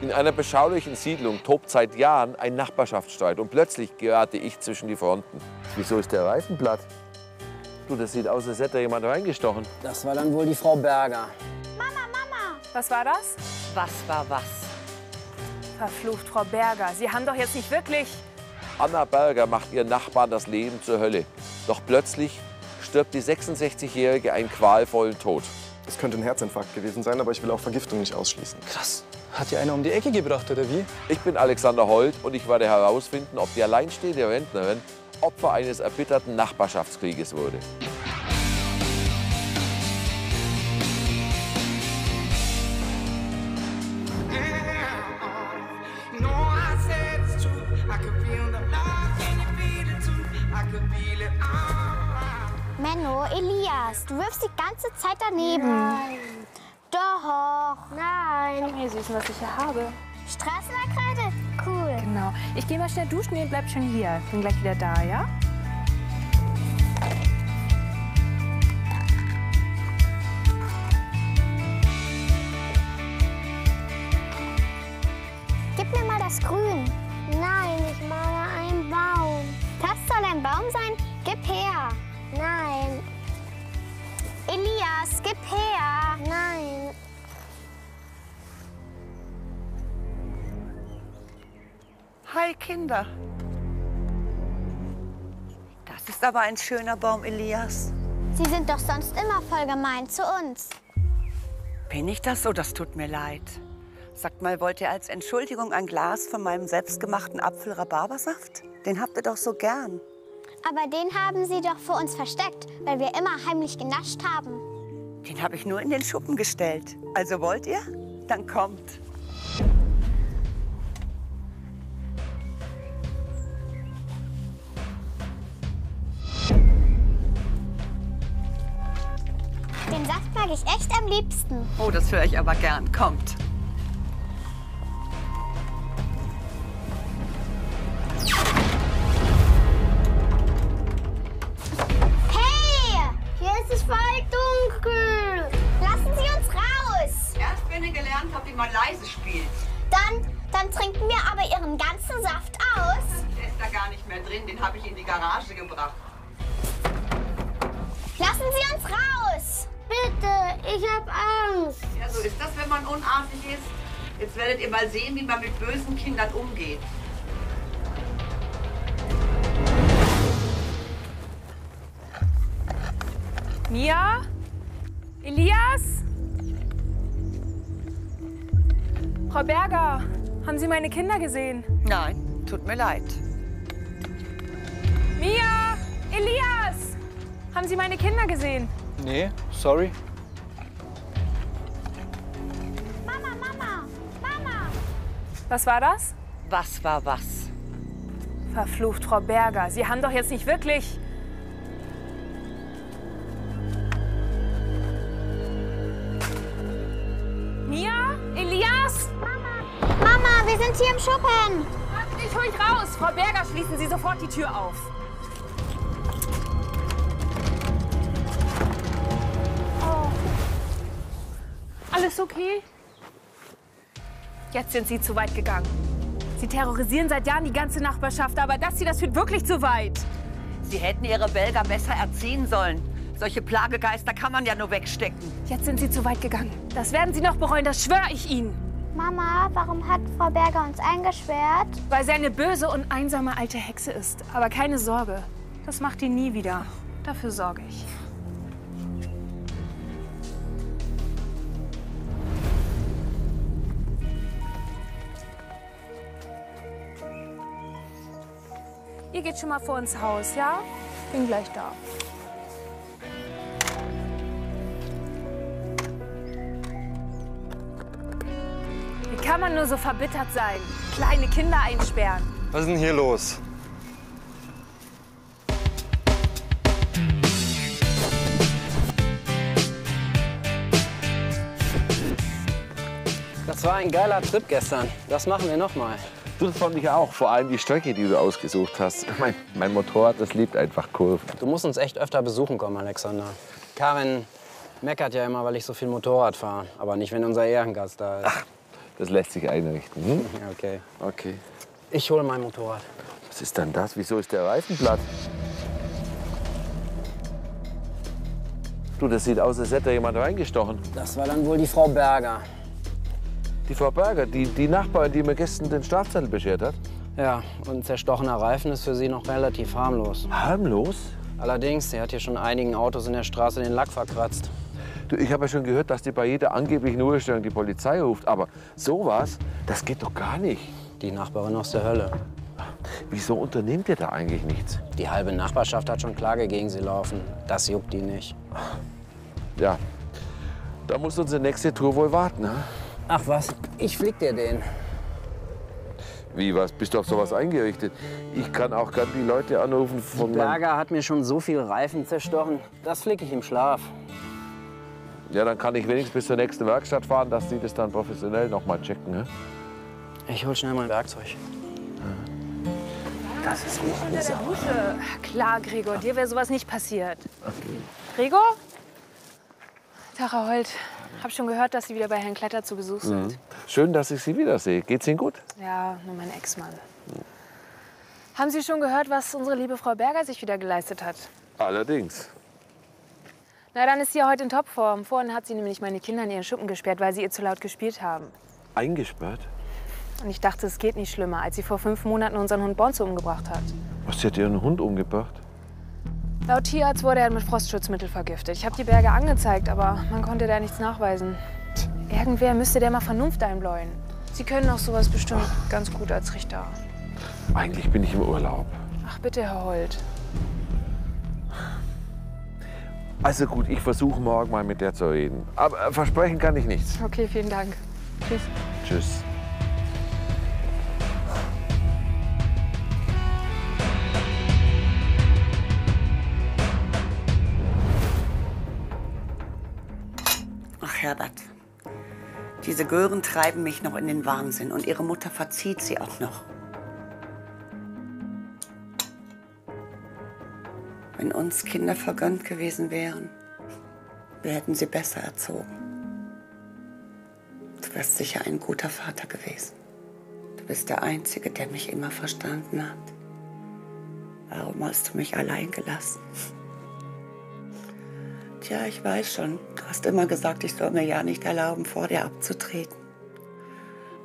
In einer beschaulichen Siedlung tobt seit Jahren ein Nachbarschaftsstreit und plötzlich gerate ich zwischen die Fronten. Wieso ist der Reifen platt? Du, das sieht aus, als hätte jemand reingestochen. Das war dann wohl die Frau Berger. Mama, Mama! Was war das? Was war was? Verflucht, Frau Berger, Sie haben doch jetzt nicht wirklich... Anna Berger macht ihren Nachbarn das Leben zur Hölle. Doch plötzlich stirbt die 66-Jährige einen qualvollen Tod. Es könnte ein Herzinfarkt gewesen sein, aber ich will auch Vergiftung nicht ausschließen. Krass. Hat die einer um die Ecke gebracht, oder wie? Ich bin Alexander Holt und ich werde herausfinden, ob die alleinstehende Rentnerin Opfer eines erbitterten Nachbarschaftskrieges wurde. Menno, Elias, du wirfst die ganze Zeit daneben. Nein. Doch. Nein. Schau mal, süß, was ich hier habe. Straßenmarktkreide? Cool. Genau. Ich gehe mal schnell duschen, ihr bleibt schon hier. Bin gleich wieder da, ja? Gib mir mal das Grün. Nein, ich male einen Baum. Das soll ein Baum sein? Gib her. Nein. Elias, gib her. Nein. Hi, Kinder. Das ist aber ein schöner Baum, Elias. Sie sind doch sonst immer voll gemein zu uns. Bin ich das so? Das tut mir leid. Sagt mal, wollt ihr als Entschuldigung ein Glas von meinem selbstgemachten Apfel-Rhabarbersaft? Den habt ihr doch so gern. Aber den haben Sie doch für uns versteckt, weil wir immer heimlich genascht haben. Den habe ich nur in den Schuppen gestellt. Also wollt ihr? Dann kommt. Den Saft mag ich echt am liebsten. Oh, das höre ich aber gern. Kommt. Leise spielt. Dann trinken wir aber ihren ganzen Saft aus. Der ist da gar nicht mehr drin, den habe ich in die Garage gebracht. Lassen Sie uns raus! Bitte, ich habe Angst. Ja, so ist das, wenn man unartig ist. Jetzt werdet ihr mal sehen, wie man mit bösen Kindern umgeht. Mia? Elias? Frau Berger, haben Sie meine Kinder gesehen? Nein, tut mir leid. Mia! Elias! Haben Sie meine Kinder gesehen? Nee, sorry. Mama, Mama! Mama! Was war das? Was war was? Verflucht, Frau Berger, Sie haben doch jetzt nicht wirklich... Wir sind hier im Schuppen. Warten Sie ruhig raus. Frau Berger, schließen Sie sofort die Tür auf. Oh. Alles okay? Jetzt sind Sie zu weit gegangen. Sie terrorisieren seit Jahren die ganze Nachbarschaft, aber das führt wirklich zu weit. Sie hätten Ihre Berger besser erziehen sollen. Solche Plagegeister kann man ja nur wegstecken. Jetzt sind Sie zu weit gegangen. Das werden Sie noch bereuen, das schwöre ich Ihnen. Mama, warum hat Frau Berger uns eingesperrt? Weil sie eine böse und einsame alte Hexe ist. Aber keine Sorge, das macht die nie wieder. Dafür sorge ich. Ihr geht schon mal vor ins Haus, ja? Bin gleich da. Kann man nur so verbittert sein? Kleine Kinder einsperren. Was ist denn hier los? Das war ein geiler Trip gestern. Das machen wir noch mal. Du, das fand ich auch. Vor allem die Strecke, die du ausgesucht hast. Mein Motorrad, das liebt einfach Kurven. Du musst uns echt öfter besuchen kommen, Alexander. Karin meckert ja immer, weil ich so viel Motorrad fahre. Aber nicht, wenn unser Ehrengast da ist. Ach. Das lässt sich einrichten. Hm? Okay. Okay. Ich hole mein Motorrad. Was ist denn das? Wieso ist der Reifen platt? Du, das sieht aus, als hätte jemand reingestochen. Das war dann wohl die Frau Berger. Die Frau Berger, die Nachbarin, die mir gestern den Strafzettel beschert hat? Ja, und ein zerstochener Reifen ist für sie noch relativ harmlos. Harmlos? Allerdings, sie hat hier schon einigen Autos in der Straße den Lack verkratzt. Du, ich habe ja schon gehört, dass die bei jeder angeblichen Ruhestellung die Polizei ruft. Aber sowas, das geht doch gar nicht. Die Nachbarin aus der Hölle. Wieso unternehmt ihr da eigentlich nichts? Die halbe Nachbarschaft hat schon Klage gegen sie laufen. Das juckt die nicht. Ja, da muss unsere nächste Tour wohl warten. Ne? Ach was, ich flick dir den. Wie, was? Bist du auf sowas eingerichtet? Ich kann auch gerade die Leute anrufen von... Die Berger hat mir schon so viel Reifen zerstochen. Das flicke ich im Schlaf. Ja, dann kann ich wenigstens bis zur nächsten Werkstatt fahren, dass die das dann professionell noch mal checken. Ne? Ich hol schnell mein Werkzeug. Das ist nicht unter der Dusche. Klar, Gregor, dir wäre sowas nicht passiert. Okay. Gregor? Tag, Herr Holt. Hab schon gehört, dass Sie wieder bei Herrn Kletter zu Besuch sind. Mhm. Schön, dass ich Sie wiedersehe. Geht's Ihnen gut? Ja, nur mein Ex-Mann. Mhm. Haben Sie schon gehört, was unsere liebe Frau Berger sich wieder geleistet hat? Allerdings. Na, dann ist sie ja heute in Topform. Vorhin hat sie nämlich meine Kinder in ihren Schuppen gesperrt, weil sie ihr zu laut gespielt haben. Eingesperrt? Und ich dachte, es geht nicht schlimmer, als sie vor 5 Monaten unseren Hund Bonzo umgebracht hat. Was, sie hat ihren Hund umgebracht? Laut Tierarzt wurde er mit Frostschutzmittel vergiftet. Ich habe die Berger angezeigt, aber man konnte da nichts nachweisen. Irgendwer müsste der mal Vernunft einbläuen. Sie können auch sowas bestimmt ganz gut als Richter. Eigentlich bin ich im Urlaub. Ach bitte, Herr Holt. Also gut, ich versuche morgen mal mit der zu reden. Aber versprechen kann ich nichts. Okay, vielen Dank. Tschüss. Tschüss. Herbert. Diese Gören treiben mich noch in den Wahnsinn und ihre Mutter verzieht sie auch noch. Wenn uns Kinder vergönnt gewesen wären, wir hätten sie besser erzogen. Du wärst sicher ein guter Vater gewesen. Du bist der Einzige, der mich immer verstanden hat. Warum hast du mich allein gelassen? Tja, ich weiß schon. Du hast immer gesagt, ich soll mir ja nicht erlauben, vor dir abzutreten.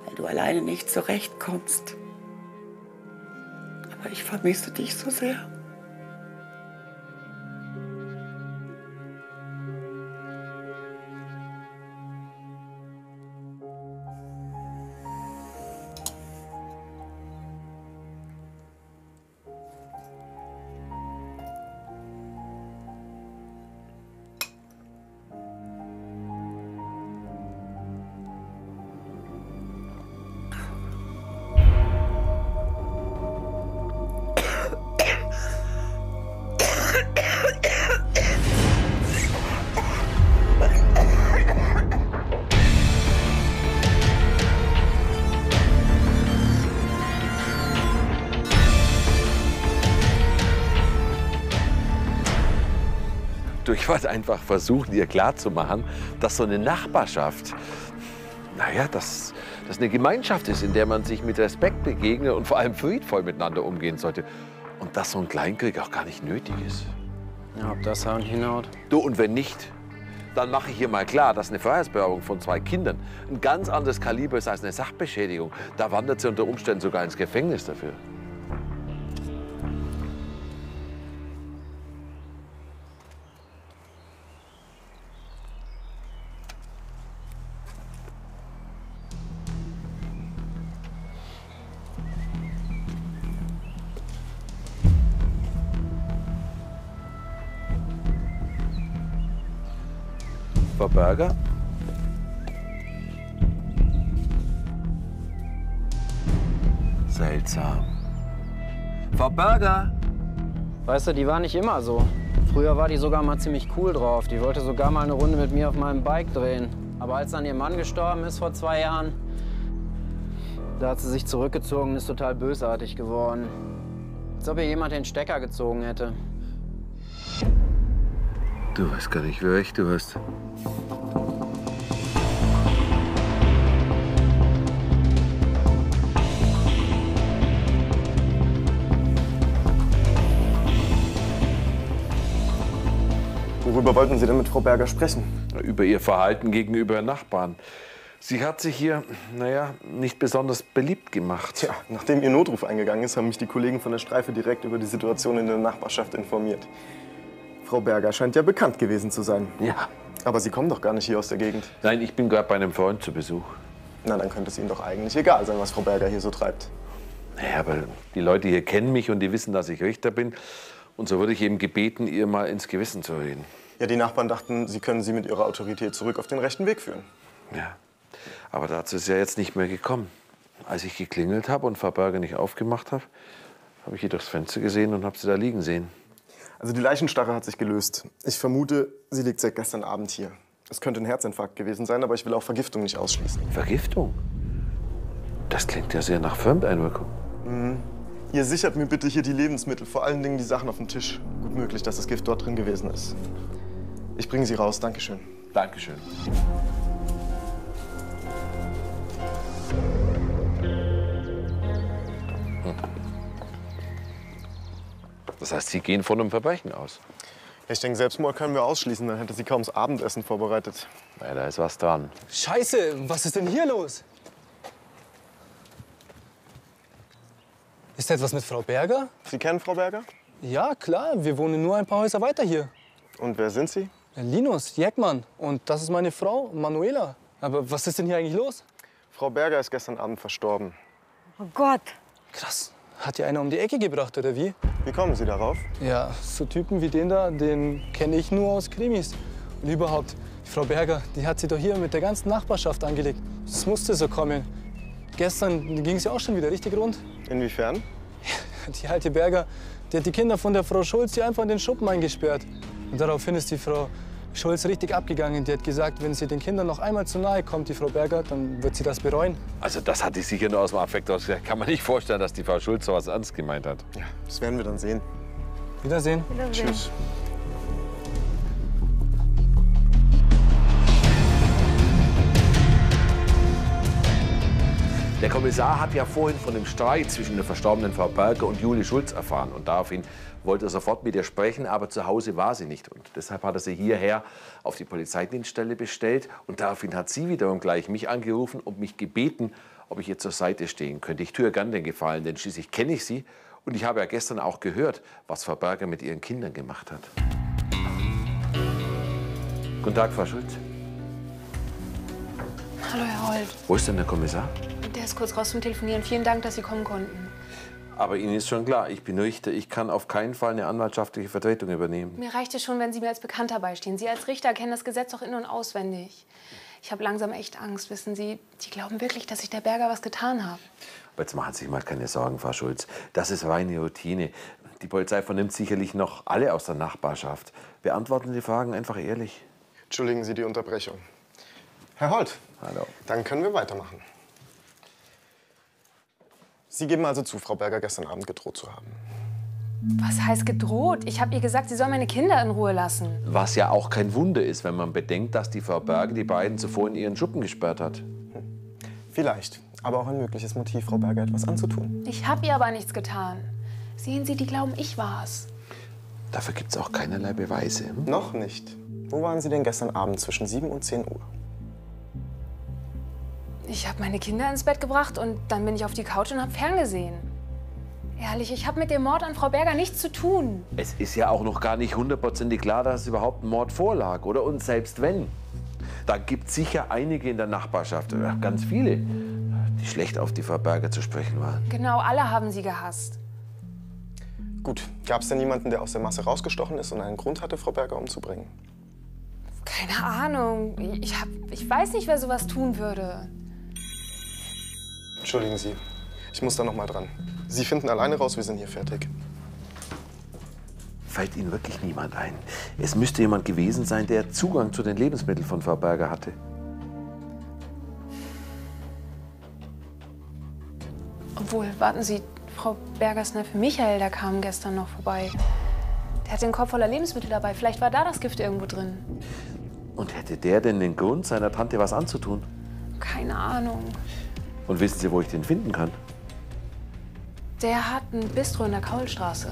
Weil du alleine nicht zurechtkommst. Aber ich vermisse dich so sehr. Ich wollte einfach versuchen, ihr klarzumachen, dass so eine Nachbarschaft, naja, dass das eine Gemeinschaft ist, in der man sich mit Respekt begegnet und vor allem friedvoll miteinander umgehen sollte. Und dass so ein Kleinkrieg auch gar nicht nötig ist. Ja, ob das hauen hinhaut. Du, und wenn nicht, dann mache ich hier mal klar, dass eine Freiheitsberaubung von 2 Kindern ein ganz anderes Kaliber ist als eine Sachbeschädigung. Da wandert sie unter Umständen sogar ins Gefängnis dafür. Frau Berger? Seltsam. Frau Berger! Weißt du, die war nicht immer so. Früher war die sogar mal ziemlich cool drauf. Die wollte sogar mal eine Runde mit mir auf meinem Bike drehen. Aber als dann ihr Mann gestorben ist vor 2 Jahren, da hat sie sich zurückgezogen und ist total bösartig geworden. Als ob ihr jemand den Stecker gezogen hätte. Du weißt gar nicht, wie recht du hast. Worüber wollten Sie denn mit Frau Berger sprechen? Über ihr Verhalten gegenüber Nachbarn. Sie hat sich hier, naja, nicht besonders beliebt gemacht. Ja, nachdem ihr Notruf eingegangen ist, haben mich die Kollegen von der Streife direkt über die Situation in der Nachbarschaft informiert. Frau Berger scheint ja bekannt gewesen zu sein. Ja. Aber Sie kommen doch gar nicht hier aus der Gegend. Nein, ich bin gerade bei einem Freund zu Besuch. Na, dann könnte es Ihnen doch eigentlich egal sein, was Frau Berger hier so treibt. Naja, aber die Leute hier kennen mich und die wissen, dass ich Richter bin. Und so würde ich eben gebeten, ihr mal ins Gewissen zu reden. Ja, die Nachbarn dachten, Sie können sie mit ihrer Autorität zurück auf den rechten Weg führen. Ja. Aber dazu ist ja jetzt nicht mehr gekommen. Als ich geklingelt habe und Frau Berger nicht aufgemacht habe, habe ich ihr durchs Fenster gesehen und habe sie da liegen sehen. Also die Leichenstarre hat sich gelöst. Ich vermute, sie liegt seit gestern Abend hier. Es könnte ein Herzinfarkt gewesen sein, aber ich will auch Vergiftung nicht ausschließen. Vergiftung? Das klingt ja sehr nach Fremdeinwirkung. Mhm. Ihr sichert mir bitte hier die Lebensmittel, vor allen Dingen die Sachen auf dem Tisch. Gut möglich, dass das Gift dort drin gewesen ist. Ich bringe sie raus, Dankeschön. Dankeschön. Das heißt, Sie gehen von einem Verbrechen aus? Ich denke, Selbstmord können wir ausschließen. Dann hätte sie kaum das Abendessen vorbereitet. Ja, da ist was dran. Scheiße, was ist denn hier los? Ist da etwas mit Frau Berger? Sie kennen Frau Berger? Ja, klar. Wir wohnen nur ein paar Häuser weiter hier. Und wer sind Sie? Linus Jeckmann. Und das ist meine Frau, Manuela. Aber was ist denn hier eigentlich los? Frau Berger ist gestern Abend verstorben. Oh Gott. Krass. Hat ja einer um die Ecke gebracht, oder wie? Wie kommen Sie darauf? Ja, so Typen wie den da, den kenne ich nur aus Krimis. Und überhaupt, Frau Berger, die hat sie doch hier mit der ganzen Nachbarschaft angelegt. Das musste so kommen. Gestern ging es ja auch schon wieder richtig rund. Inwiefern? Ja, die alte Berger, die hat die Kinder von der Frau Schulz hier einfach in den Schuppen eingesperrt. Und daraufhin ist die Frau Schulz richtig abgegangen. Die hat gesagt, wenn sie den Kindern noch einmal zu nahe kommt, die Frau Berger, dann wird sie das bereuen. Also das hat die sicher nur aus dem Affekt ausgesagt. Kann man nicht vorstellen, dass die Frau Schulz so was ernst gemeint hat. Ja, das werden wir dann sehen. Wiedersehen. Wiedersehen. Tschüss. Der Kommissar hat ja vorhin von dem Streit zwischen der verstorbenen Frau Berger und Julie Schulz erfahren. Und daraufhin wollte er sofort mit ihr sprechen, aber zu Hause war sie nicht. Und deshalb hat er sie hierher auf die Polizeidienststelle bestellt. Und daraufhin hat sie wiederum gleich mich angerufen und mich gebeten, ob ich ihr zur Seite stehen könnte. Ich tue ihr gern den Gefallen, denn schließlich kenne ich sie. Und ich habe ja gestern auch gehört, was Frau Berger mit ihren Kindern gemacht hat. Guten Tag, Frau Schulz. Hallo, Herr Holt. Wo ist denn der Kommissar? Der ist kurz raus zum Telefonieren. Vielen Dank, dass Sie kommen konnten. Aber Ihnen ist schon klar, ich bin Richter. Ich kann auf keinen Fall eine anwaltschaftliche Vertretung übernehmen. Mir reicht es schon, wenn Sie mir als Bekannter beistehen. Sie als Richter kennen das Gesetz doch in- und auswendig. Ich habe langsam echt Angst, wissen Sie. Die glauben wirklich, dass ich der Berger was getan habe. Aber jetzt machen Sie sich mal keine Sorgen, Frau Schulz. Das ist reine Routine. Die Polizei vernimmt sicherlich noch alle aus der Nachbarschaft. Beantworten die Fragen einfach ehrlich. Entschuldigen Sie die Unterbrechung. Herr Holt, hallo. Dann können wir weitermachen. Sie geben also zu, Frau Berger gestern Abend gedroht zu haben. Was heißt gedroht? Ich habe ihr gesagt, sie soll meine Kinder in Ruhe lassen. Was ja auch kein Wunder ist, wenn man bedenkt, dass die Frau Berger die beiden zuvor in ihren Schuppen gesperrt hat. Vielleicht, aber auch ein mögliches Motiv, Frau Berger etwas anzutun. Ich habe ihr aber nichts getan. Sehen Sie, die glauben, ich war's. Dafür gibt's auch keinerlei Beweise. Hm? Noch nicht. Wo waren Sie denn gestern Abend zwischen 7 und 10 Uhr? Ich habe meine Kinder ins Bett gebracht und dann bin ich auf die Couch und habe ferngesehen. Ehrlich, ich habe mit dem Mord an Frau Berger nichts zu tun. Es ist ja auch noch gar nicht hundertprozentig klar, dass es überhaupt ein Mord vorlag, oder? Und selbst wenn, da gibt es sicher einige in der Nachbarschaft, oder ganz viele, die schlecht auf die Frau Berger zu sprechen waren. Genau, alle haben sie gehasst. Gut, gab es denn jemanden, der aus der Masse rausgestochen ist und einen Grund hatte, Frau Berger umzubringen? Keine Ahnung. Ich weiß nicht, wer sowas tun würde. Entschuldigen Sie, ich muss da noch mal dran. Sie finden alleine raus, wir sind hier fertig. Fällt Ihnen wirklich niemand ein? Es müsste jemand gewesen sein, der Zugang zu den Lebensmitteln von Frau Berger hatte. Obwohl, warten Sie, Frau Bergers Neffe Michael, der kam gestern noch vorbei. Der hat den Korb voller Lebensmittel dabei. Vielleicht war da das Gift irgendwo drin. Und hätte der denn den Grund, seiner Tante was anzutun? Keine Ahnung. Und wissen Sie, wo ich den finden kann? Der hat ein Bistro in der Kaulstraße.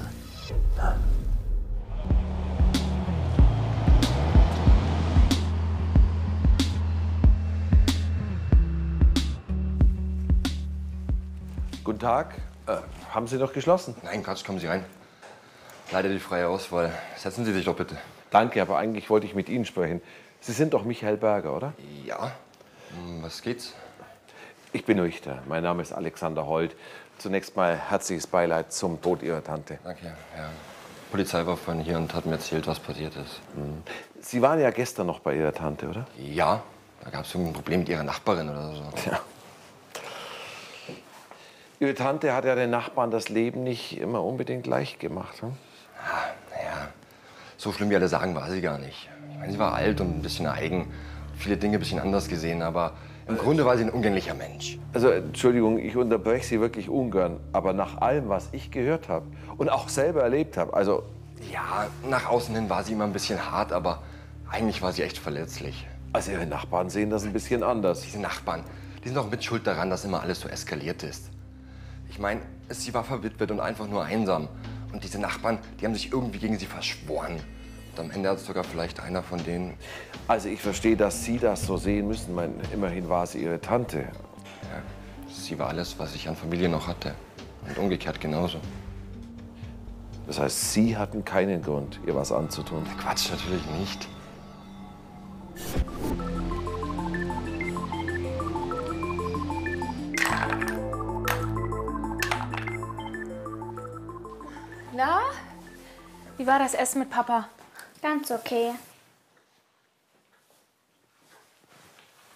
Guten Tag. Haben Sie noch geschlossen? Nein, Quatsch, kommen Sie rein. Leider die freie Auswahl. Setzen Sie sich doch bitte. Danke, aber eigentlich wollte ich mit Ihnen sprechen. Sie sind doch Michael Berger, oder? Ja. Was geht's? Ich bin Richter. Mein Name ist Alexander Holt. Zunächst mal herzliches Beileid zum Tod Ihrer Tante. Danke, ja. Die Polizei war vorhin hier und hat mir erzählt, was passiert ist. Sie waren ja gestern noch bei Ihrer Tante, oder? Ja. Da gab es irgendein Problem mit Ihrer Nachbarin oder so. Tja. Ihre Tante hat ja den Nachbarn das Leben nicht immer unbedingt leicht gemacht. Hm? Naja, so schlimm wie alle sagen, war sie gar nicht. Ich meine, sie war alt und ein bisschen eigen. Viele Dinge ein bisschen anders gesehen, aber im Grunde war sie ein umgänglicher Mensch. Also, Entschuldigung, ich unterbreche Sie wirklich ungern, aber nach allem, was ich gehört habe und auch selber erlebt habe, also... Ja, nach außen hin war sie immer ein bisschen hart, aber eigentlich war sie echt verletzlich. Also, Ihre Nachbarn sehen das ein bisschen anders. Diese Nachbarn, die sind auch mit schuld daran, dass immer alles so eskaliert ist. Ich meine, sie war verwitwet und einfach nur einsam. Und diese Nachbarn, die haben sich irgendwie gegen sie verschworen. Und am Ende hat es sogar vielleicht einer von denen... Also ich verstehe, dass Sie das so sehen müssen. Meine, immerhin war sie Ihre Tante. Ja, sie war alles, was ich an Familie noch hatte. Und umgekehrt genauso. Das heißt, Sie hatten keinen Grund, ihr was anzutun? Na Quatsch, natürlich nicht. Na? Wie war das Essen mit Papa? Ganz okay.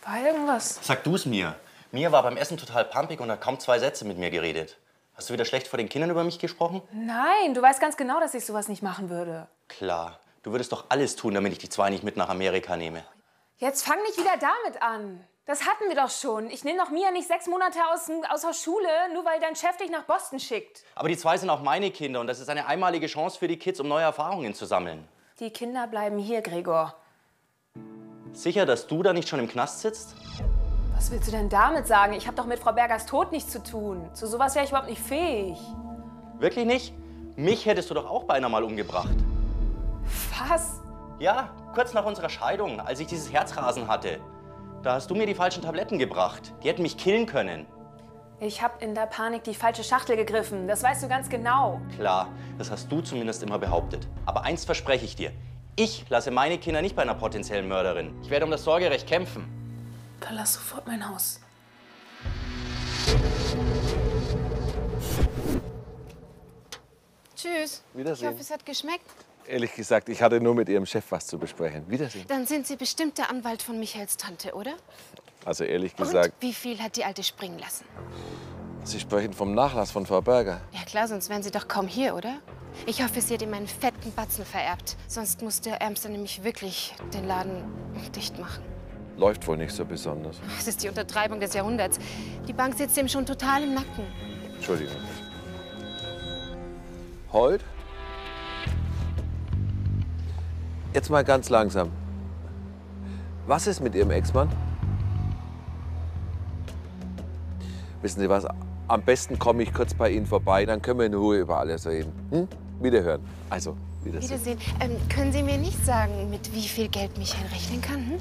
War irgendwas? Sag du's mir. Mia war beim Essen total pumpig und hat kaum zwei Sätze mit mir geredet. Hast du wieder schlecht vor den Kindern über mich gesprochen? Nein, du weißt ganz genau, dass ich sowas nicht machen würde. Klar, du würdest doch alles tun, damit ich die zwei nicht mit nach Amerika nehme. Jetzt fang nicht wieder damit an. Das hatten wir doch schon. Ich nehme doch Mia nicht 6 Monate aus der Schule, nur weil dein Chef dich nach Boston schickt. Aber die zwei sind auch meine Kinder und das ist eine einmalige Chance für die Kids, um neue Erfahrungen zu sammeln. Die Kinder bleiben hier, Gregor. Sicher, dass du da nicht schon im Knast sitzt? Was willst du denn damit sagen? Ich habe doch mit Frau Bergers Tod nichts zu tun. Zu sowas wäre ich überhaupt nicht fähig. Wirklich nicht? Mich hättest du doch auch beinahe mal umgebracht. Was? Ja, kurz nach unserer Scheidung, als ich dieses Herzrasen hatte. Da hast du mir die falschen Tabletten gebracht. Die hätten mich killen können. Ich habe in der Panik die falsche Schachtel gegriffen. Das weißt du ganz genau. Klar, das hast du zumindest immer behauptet. Aber eins verspreche ich dir. Ich lasse meine Kinder nicht bei einer potenziellen Mörderin. Ich werde um das Sorgerecht kämpfen. Verlass sofort mein Haus. Tschüss. Wiedersehen. Ich hoffe, es hat geschmeckt. Ehrlich gesagt, ich hatte nur mit Ihrem Chef was zu besprechen. Wiedersehen. Dann sind Sie bestimmt der Anwalt von Michaels Tante, oder? Also ehrlich gesagt... Und wie viel hat die Alte springen lassen? Sie sprechen vom Nachlass von Frau Berger. Ja klar, sonst wären Sie doch kaum hier, oder? Ich hoffe, sie hat ihm einen fetten Batzen vererbt. Sonst muss der Ärmste nämlich wirklich den Laden dicht machen. Läuft wohl nicht so besonders. Das ist die Untertreibung des Jahrhunderts. Die Bank sitzt ihm schon total im Nacken. Entschuldigung. Holt? Jetzt mal ganz langsam. Was ist mit Ihrem Ex-Mann? Wissen Sie was? Am besten komme ich kurz bei Ihnen vorbei, dann können wir in Ruhe über alles reden. Hm? Wiederhören. Also, Wiedersehen. Können Sie mir nicht sagen, mit wie viel Geld Michael rechnen kann? Hm?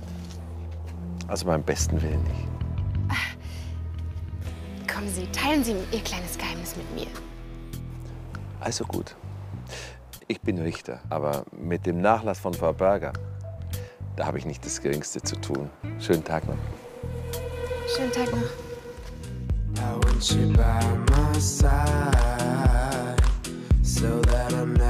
Also beim besten Willen nicht. Ach, kommen Sie, teilen Sie Ihr kleines Geheimnis mit mir. Also gut. Ich bin Richter, aber mit dem Nachlass von Frau Berger, da habe ich nicht das Geringste zu tun. Schönen Tag noch. Schönen Tag noch.